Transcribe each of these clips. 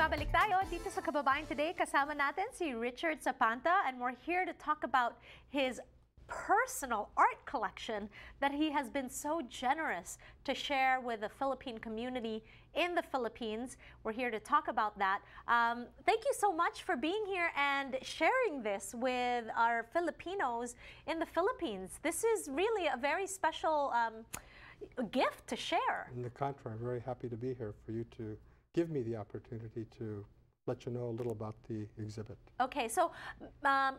Magbabalik tayo dito sa Kababayan Today. Kasama natin si Richard Zapanta, and we're here to talk about his personal art collection that he has been so generous to share with the Philippine community in the Philippines. We're here to talk about that. Thank you so much for being here and sharing this with our Filipinos in the Philippines. This is really a very special gift to share. On the contrary, I'm very happy to be here for you to give me the opportunity to let you know a little about the exhibit. Okay, so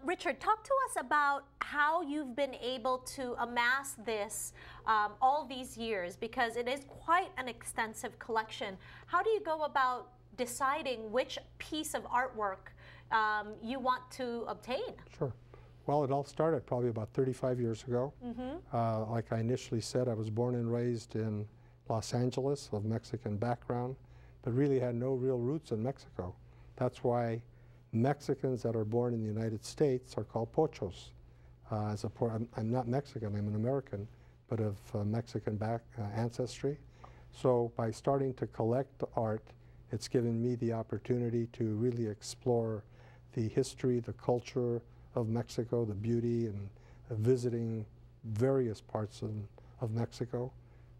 Richard, talk to us about how you've been able to amass this all these years, because it is quite an extensive collection. How do you go about deciding which piece of artwork you want to obtain? Sure. Well, it all started probably about 35 years ago. Mm-hmm. Like I initially said, I was born and raised in Los Angeles, of Mexican background, but really had no real roots in Mexico. That's why Mexicans that are born in the United States are called pochos. I'm not Mexican, I'm an American, but of Mexican ancestry. So by starting to collect art, it's given me the opportunity to really explore the history, the culture of Mexico, the beauty, and visiting various parts of Mexico,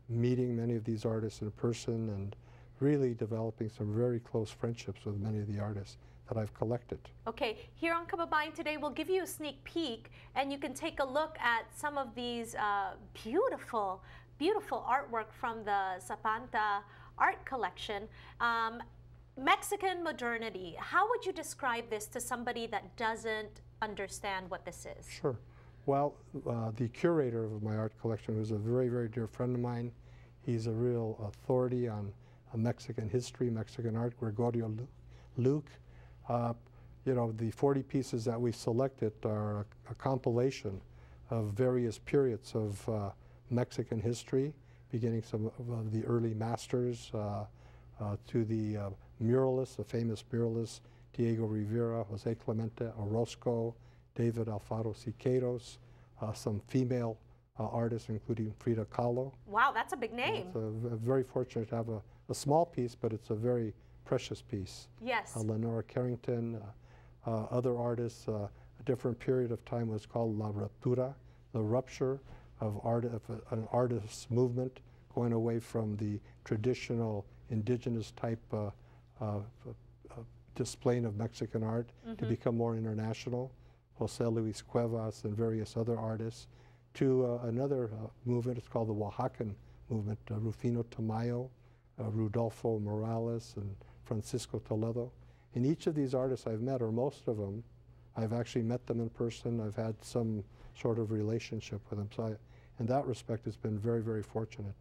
meeting many of these artists in person, and really developing some very close friendships with many of the artists that I've collected. Okay, here on Kababayan Today, we'll give you a sneak peek, and you can take a look at some of these beautiful, beautiful artwork from the Zapanta Art Collection. Mexican modernity, how would you describe this to somebody that doesn't understand what this is? Sure. Well, the curator of my art collection was a very, very dear friend of mine. He's a real authority on Mexican history, Mexican art, Gregorio Lu. You know, the 40 pieces that we selected are a compilation of various periods of Mexican history, beginning some of the early masters to the muralists, the famous muralists, Diego Rivera, Jose Clemente Orozco, David Alfaro Siqueiros, some female artists, including Frida Kahlo. Wow, that's a big name. It's very fortunate to have a small piece, but it's a very precious piece. Yes. Leonora Carrington, other artists, a different period of time was called La Ruptura, the rupture of an artist's movement, going away from the traditional indigenous type displaying of Mexican art, mm-hmm, to become more international. José Luis Cuevas and various other artists, to another movement. It's called the Oaxacan movement, Rufino Tamayo, Rudolfo Morales, and Francisco Toledo. And each of these artists I've met, or most of them, I've actually met them in person. I've had some sort of relationship with them. So in that respect, it's been very, very fortunate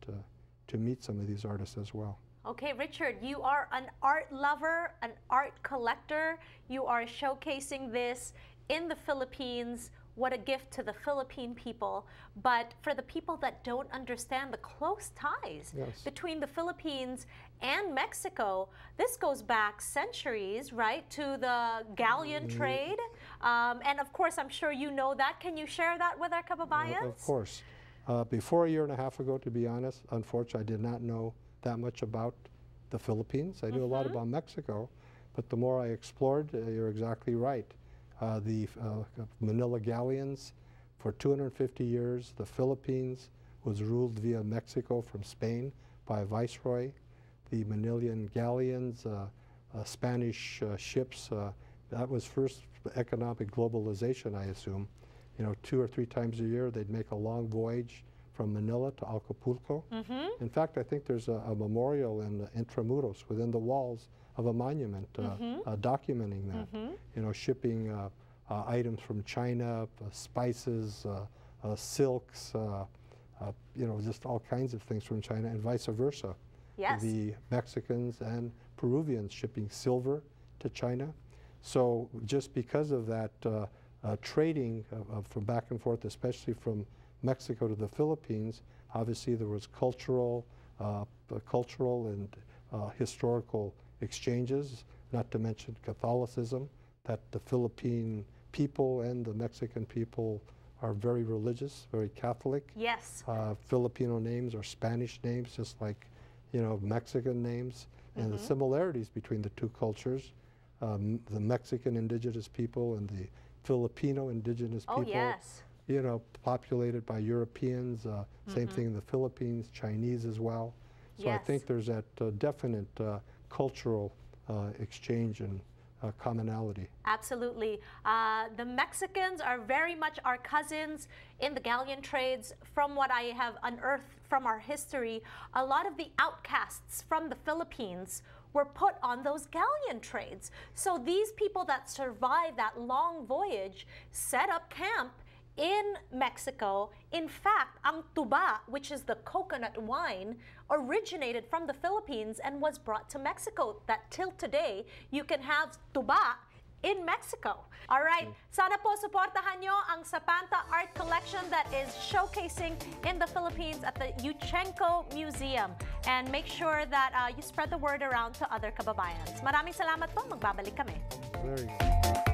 to meet some of these artists as well. Okay, Richard, you are an art lover, an art collector. You are showcasing this in the Philippines. What a gift to the Philippine people, but for the people that don't understand the close ties, yes, between the Philippines and Mexico, this goes back centuries, right, to the galleon trade. And of course, I'm sure you know that. Can you share that with our Kababayans? Of course. Before a year and a half ago, to be honest, unfortunately, I did not know that much about the Philippines. I knew a lot about Mexico, but the more I explored, you're exactly right. The Manila galleons, for 250 years, the Philippines was ruled via Mexico from Spain by a viceroy. The Manilan galleons, Spanish ships, that was first economic globalization, I assume. You know, 2 or 3 times a year, they'd make a long voyage from Manila to Acapulco. Mm-hmm. In fact, I think there's a memorial in Intramuros, within the walls of a monument, documenting that. Mm-hmm. You know, shipping items from China, spices, silks, you know, just all kinds of things from China, and vice versa. Yes. The Mexicans and Peruvians shipping silver to China. So just because of that trading from back and forth, especially from Mexico to the Philippines, obviously there was cultural and historical exchanges, not to mention Catholicism, that the Philippine people and the Mexican people are very religious, very Catholic. Yes. Filipino names are Spanish names, just like, you know, Mexican names. and the similarities between the two cultures, the Mexican indigenous people and the Filipino indigenous people, yes. You know, populated by Europeans, same thing in the Philippines, Chinese as well. So yes. I think there's that definite cultural exchange and commonality. Absolutely. The Mexicans are very much our cousins in the galleon trades. From what I have unearthed from our history, a lot of the outcasts from the Philippines were put on those galleon trades. So these people that survived that long voyage set up camp in Mexico. In fact, ang tuba, which is the coconut wine, originated from the Philippines and was brought to Mexico, that till today, you can have tuba in Mexico. All right, sana po suportahan nyo ang Zapanta Art Collection that is showcasing in the Philippines at the Yuchengco Museum. And make sure that you spread the word around to other kababayans. Maraming salamat po, magbabalik kami. Very good.